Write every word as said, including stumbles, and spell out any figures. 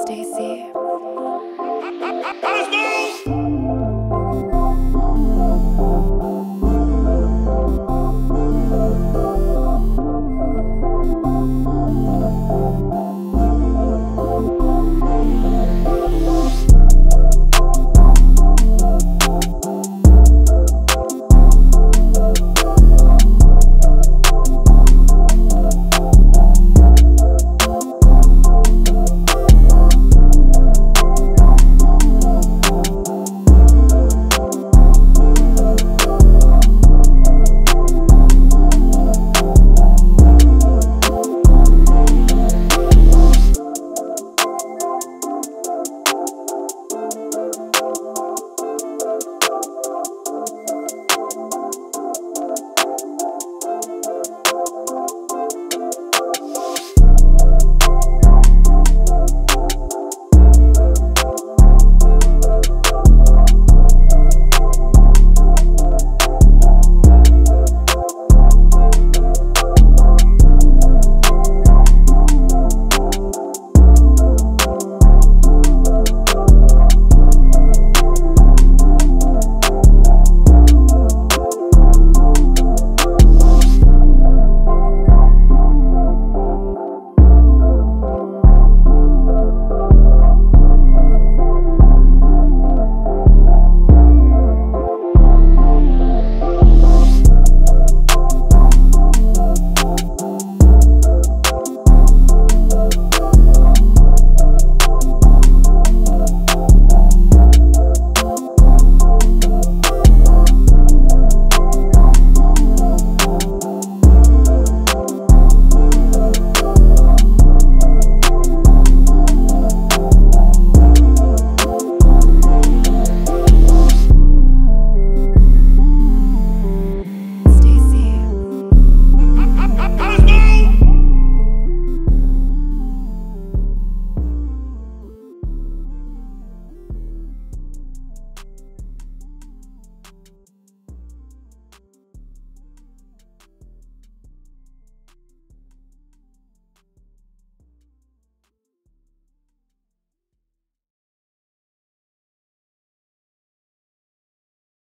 Stacy.